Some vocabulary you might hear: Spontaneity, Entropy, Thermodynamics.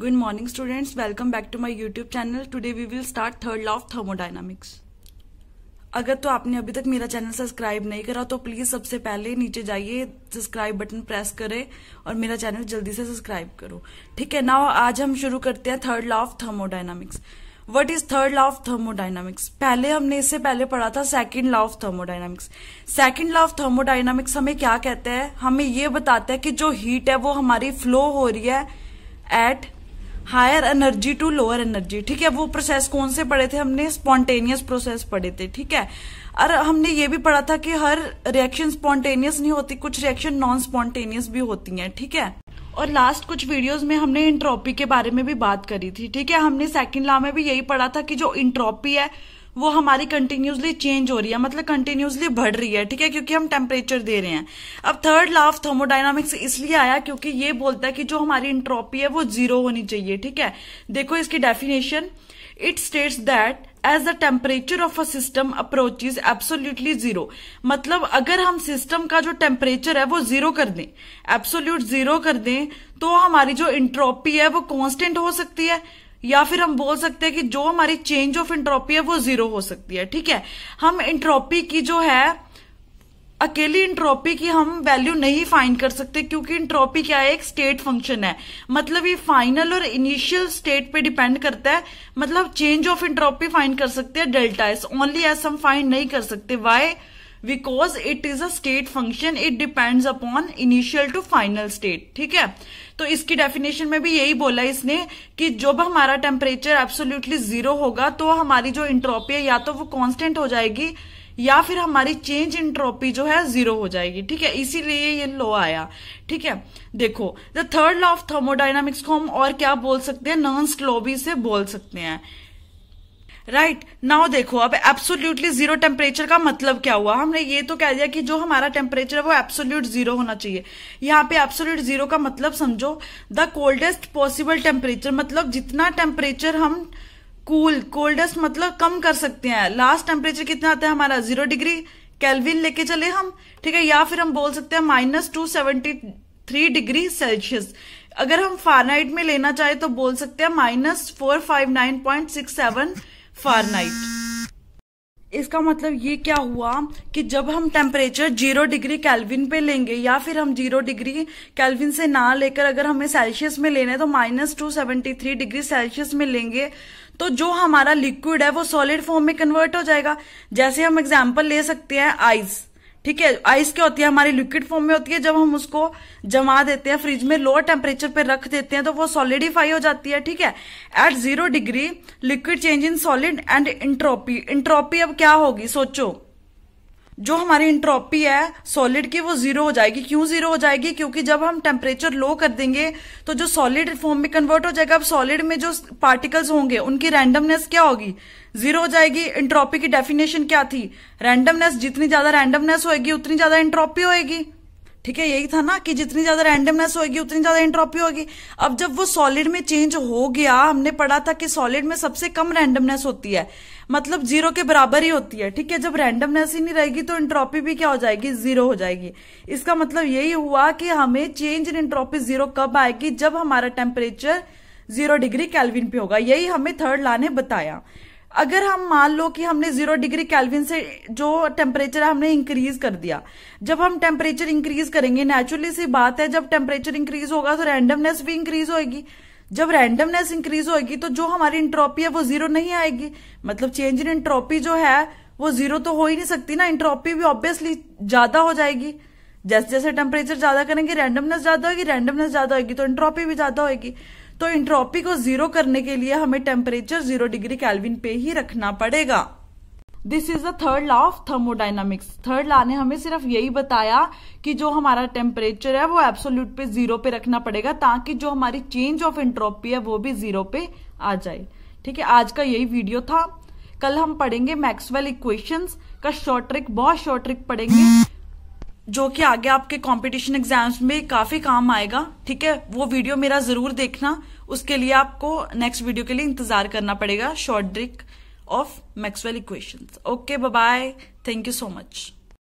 Good morning students, welcome back to my YouTube channel. Today we will start third law of thermodynamics. अगर तो आपने अभी तक मेरा चैनल सब्सक्राइब नहीं करा तो प्लीज सबसे पहले नीचे जाइए, सब्सक्राइब बटन प्रेस करें और मेरा चैनल जल्दी से सब्सक्राइब करो. ठीक है ना, आज हम शुरू करते हैं third law of thermodynamics. What is third law of thermodynamics? पहले हमने इससे पहले पढ़ा था second law of thermodynamics. Second law of thermodynamics हमें क्या कहता है? हमें ये बताता है कि जो heat है वो हमारी flow हो रही है at higher energy to lower energy. ठीक है, वो process कौन से पढ़े थे हमने? Spontaneous process पढ़े थे. ठीक है, और हमने ये भी पढ़ा था कि हर reaction spontaneous नहीं होती, कुछ reaction non-spontaneous भी होती हैं. ठीक है, और लास्ट कुछ वीडियोस में हमने एंट्रोपी के बारे में भी बात करी थी. ठीक है, हमने सेकंड लॉ में भी यही पढ़ा था कि जो एंट्रोपी है वो हमारी कंटिन्यूसली चेंज हो रही है, मतलब कंटिन्यूसली बढ़ रही है. ठीक है, क्योंकि हम टेम्परेचर दे रहे हैं. अब थर्ड लॉ ऑफ थर्मोडायनामिक्स इसलिए आया क्योंकि ये बोलता है कि जो हमारी एंट्रोपी है वो जीरो होनी चाहिए. ठीक है, देखो इसकी definition. It states that as the temperature of a system approaches absolutely zero, मतलब अगर हम सिस्टम का जो टेम्परेचर है वो जीरो कर दें, एब्सोल्यूट जीरो कर दें, तो हमारी जो एंट्रोपी है वो कांस्टेंट हो सकती है, या फिर हम बोल सकते हैं कि जो हमारी चेंज ऑफ एंट्रोपी है वो जीरो हो सकती है. ठीक है, हम एंट्रोपी की जो है अकेली एंट्रोपी की हम वैल्यू नहीं फाइंड कर सकते, क्योंकि एंट्रोपी क्या है? एक स्टेट फंक्शन है, मतलब ये फाइनल और इनिशियल स्टेट पे डिपेंड करता है. मतलब चेंज ऑफ एंट्रोपी फाइंड कर सकते हैं डेल्टा एस, ओनली एस हम फाइंड नहीं कर सकते. Why? Because it is a state function, it depends upon initial to final state. ठीक है, तो इसकी डेफिनेशन में भी यही बोला इसने कि जब हमारा टेम्परेचर एब्सोल्यूटली जीरो होगा तो हमारी जो एंट्रोपी है या तो वो कॉन्स्टेंट हो जाएगी या फिर हमारी चेंज एंट्रोपी जो है जीरो हो जाएगी. ठीक है, इसीलिए ये लॉ आया. ठीक है, देखो the third law of thermodynamics को हम और क्या बोल सकते हैं? नर्न्स लॉ भी से बोल सकते हैं. राइट नाउ देखो, अब एब्सोल्यूटली जीरो टेम्परेचर का मतलब क्या हुआ? हमने ये तो कह दिया कि जो हमारा टेम्परेचर है वो एब्सोल्यूट जीरो होना चाहिए. यहाँ पे एब्सोल्यूट जीरो का मतलब समझो द कोल्डेस्ट पॉसिबल टेम्परेचर, मतलब जितना टेम्परेचर हम कोल्डेस्ट मतलब कम कर सकते हैं. लास्ट टेम्परेचर कितना आता है हमारा? 0 डिग्री केल्विन लेके चले हम. ठीक है, या फिर हम बोल सकते हैं -273 डिग्री सेल्सियस. अगर हम फारेनहाइट में लेना चाहे तो बोल सकते हैं -459.67 फारेनहाइट. इसका मतलब ये क्या हुआ कि जब हम टेम्परेचर 0 डिग्री केल्विन पे लेंगे या फिर हम 0 डिग्री केल्विन से ना लेकर अगर हमें सेल्सियस में लेना है तो -273 डिग्री सेल्सियस में लेंगे, तो जो हमारा लिक्विड है वो सॉलिड फॉर्म में कन्वर्ट हो जाएगा. जैसे हम एग्जांपल ले सकते हैं आइस. ठीक है, आइस क्या होती है? हमारी लिक्विड फॉर्म में होती है. जब हम उसको जमा देते हैं फ्रिज में, लोअर टेम्परेचर पे रख देते हैं तो वो सॉलिडिफाई हो जाती है. ठीक है, at 0 degree liquid change in solid and entropy. Entropy अब क्या होगी? सोचो जो हमारी एंट्रोपी है सॉलिड की वो जीरो हो जाएगी. क्यों जीरो हो जाएगी? क्योंकि जब हम टेम्परेचर लो कर देंगे तो जो सॉलिड फॉर्म में कन्वर्ट हो जाएगा. अब सॉलिड में जो पार्टिकल्स होंगे उनकी रैंडमनेस क्या होगी? जीरो हो जाएगी. एंट्रोपी की डेफिनेशन क्या थी? रैंडमनेस. जितनी ज्यादा रैंडमनेस होगी उतनी ज्यादा एंट्रोपी होगी. ठीक है, यही था ना कि जितनी ज्यादा रैंडमनेस होगी उतनी ज्यादा एंट्रोपी होगी. अब जब वो सॉलिड में चेंज हो गया, हमने पढ़ा था कि सॉलिड में सबसे कम रैंडमनेस होती है, मतलब 0 के बराबर ही होती है. ठीक है, जब रैंडमनेस ही नहीं रहेगी तो एंट्रोपी भी क्या हो जाएगी? जीरो हो जाएगी. इसका मतलब यही हुआ कि हमें चेंज इन एंट्रोपी जीरो कब आएगी? जब हमारा टेम्परेचर 0 डिग्री केल्विन पे होगा. यही हमें थर्ड लॉ ने बताया. अगर हम मान लो कि हमने 0 डिग्री केल्विन से जो टेम्परेचर है हमने इंक्रीज कर दिया, जब हम टेम्परेचर इंक्रीज करेंगे नेचुरली सी बात है जब टेम्परेचर इंक्रीज होगा तो रैंडमनेस भी इंक्रीज होगी. जब रैंडमनेस इंक्रीज होगी तो जो हमारी एंट्रोपी है वो जीरो नहीं आएगी, मतलब चेंज इन एंट्रोपी जो है वो जीरो तो हो ही नहीं सकती ना. एंट्रोपी भी ऑब्वियसली ज्यादा हो जाएगी. जैसे जैसे टेम्परेचर ज्यादा करेंगे रैंडमनेस ज्यादा होगी, रैंडमनेस ज्यादा होगी तो एंट्रोपी भी ज्यादा होगी. तो एंट्रोपी को जीरो करने के लिए हमें टेम्परेचर 0 डिग्री केल्विन पे ही रखना पड़ेगा. This is the third law of thermodynamics. Third law ने हमें सिर्फ यही बताया कि जो हमारा टेम्परेचर है वो एब्सोल्यूट पे जीरो पे रखना पड़ेगा ताकि जो हमारी चेंज ऑफ एंट्रोपी है वो भी जीरो पे आ जाए. ठीक है, आज का यही वीडियो था. कल हम पढ़ेंगे मैक्सवेल इक्वेशंस का बहुत शॉर्ट ट्रिक पढ़ेंगे जो कि आगे आपके कंपटीशन एग्जाम्स में काफी काम आएगा. ठीक है, वो वीडियो मेरा जरूर देखना. उसके लिए आपको नेक्स्ट वीडियो के लिए इंतजार करना पड़ेगा. Short trick of Maxwell equations. Okay, bye bye, thank you so much.